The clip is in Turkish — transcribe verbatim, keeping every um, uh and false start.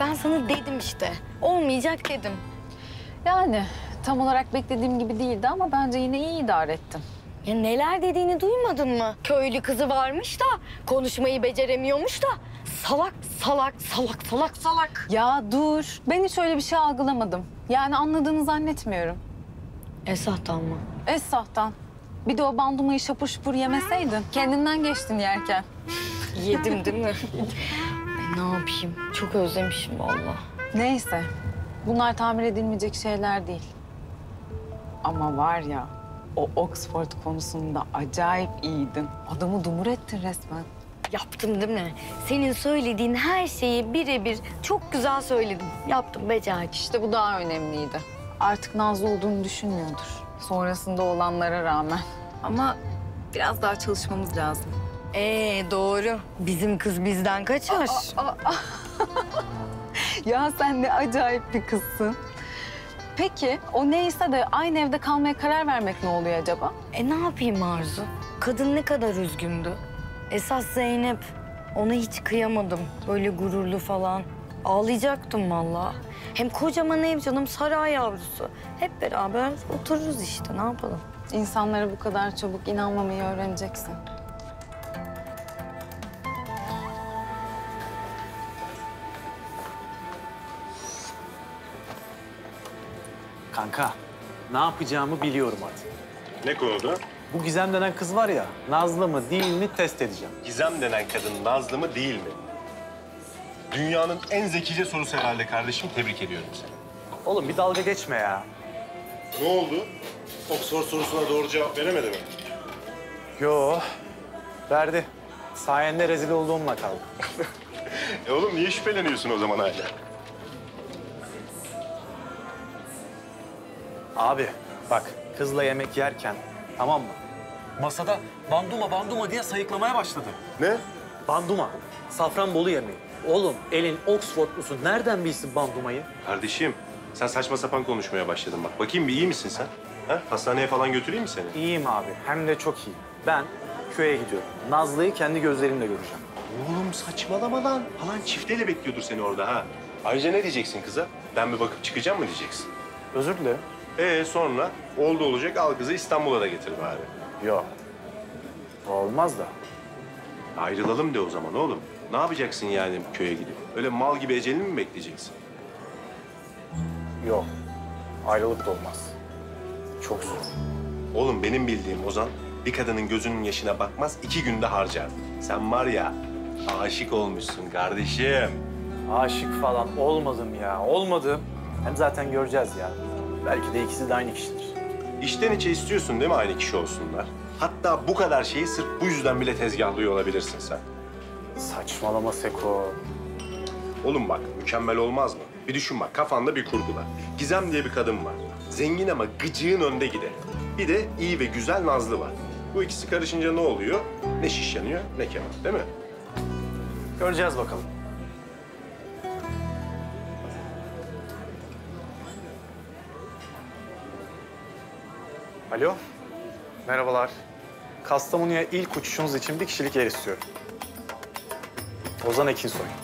ben sana dedim işte. Olmayacak dedim. Yani tam olarak beklediğim gibi değildi ama bence yine iyi idare ettim. Ya neler dediğini duymadın mı? Köylü kızı varmış da konuşmayı beceremiyormuş da salak salak salak salak salak. Ya dur, ben hiç öyle bir şey algılamadım. Yani anladığını zannetmiyorum. Esahtan mı? Esahtan. Bir de o bandumayı şapur şupur yemeseydin kendinden geçtin yerken. Yedim değil mi? Ben ne yapayım? Çok özlemişim vallahi. Neyse, bunlar tamir edilmeyecek şeyler değil. Ama var ya, o Oxford konusunda acayip iyiydin. Adamı dumur ettin resmen. Yaptım değil mi? Senin söylediğin her şeyi birebir çok güzel söyledim. Yaptım becerdik. İşte bu daha önemliydi. Artık Nazlı olduğunu düşünmüyordur. Sonrasında olanlara rağmen. Ama biraz daha çalışmamız lazım. Ee doğru. Bizim kız bizden kaçar. Aa, aa, aa. Ya sen ne acayip bir kızsın. Peki o neyse de aynı evde kalmaya karar vermek ne oluyor acaba? E ne yapayım Arzu? Kadın ne kadar üzgündü. Esas Zeynep. Ona hiç kıyamadım. Böyle gururlu falan. Ağlayacaktım vallahi. Hem kocaman ev canım, saray yavrusu. Hep beraber otururuz işte, ne yapalım? İnsanlara bu kadar çabuk inanmamayı öğreneceksin. Kanka, ne yapacağımı biliyorum artık. Ne konuda? Bu Gizem denen kız var ya, Nazlı mı değil mi test edeceğim. Gizem denen kadın Nazlı mı değil mi? Dünyanın en zekice sorusu herhalde kardeşim. Tebrik ediyorum seni. Oğlum bir dalga geçme ya. Ne oldu? Oxford sorusuna doğru cevap veremedi mi? Yo, verdi. Sayende rezil olduğumla kaldı. E oğlum niye şüpheleniyorsun o zaman hala? Abi bak, kızla yemek yerken, tamam mı? Masada banduma banduma diye sayıklamaya başladı. Ne? Banduma, Safranbolu yemeği. Oğlum elin Oxfordlusu nereden bilsin bandumayı? Kardeşim sen saçma sapan konuşmaya başladın bak. Bakayım bir iyi misin sen? Ha? Hastaneye falan götüreyim mi seni? İyiyim abi, hem de çok iyi. Ben köye gidiyorum. Nazlı'yı kendi gözlerimle göreceğim. Oğlum saçmalama lan. Falan çifteyle bekliyordur seni orada ha. Ayrıca ne diyeceksin kıza? Ben bir bakıp çıkacağım mı diyeceksin? Özür dilerim. Ee sonra oldu olacak al kızı İstanbul'a da getir bari. Yok. Olmaz da. Ayrılalım de o zaman oğlum. Ne yapacaksın yani köye gidip? Öyle mal gibi ecelini mi bekleyeceksin? Yok. Ayrılık da olmaz. Çok zor. Oğlum benim bildiğim Ozan bir kadının gözünün yaşına bakmaz, iki günde harcar. Sen var ya aşık olmuşsun kardeşim. Aşık falan olmadım ya, olmadım. Hem zaten göreceğiz ya. Belki de ikisi de aynı kişidir. İçten içe istiyorsun değil mi aynı kişi olsunlar? Hatta bu kadar şeyi sırf bu yüzden bile tezgahlıyor olabilirsin sen. Saçmalama Seko. Oğlum bak, mükemmel olmaz mı? Bir düşün bak, kafanda bir kurgula. Gizem diye bir kadın var. Zengin ama gıcığın önde gide. Bir de iyi ve güzel Nazlı var. Bu ikisi karışınca ne oluyor? Ne şiş yanıyor, ne keman, değil mi? Göreceğiz bakalım. Alo, merhabalar. Kastamonu'ya ilk uçuşunuz için bir kişilik yer istiyorum. Ozan Ekinsoy.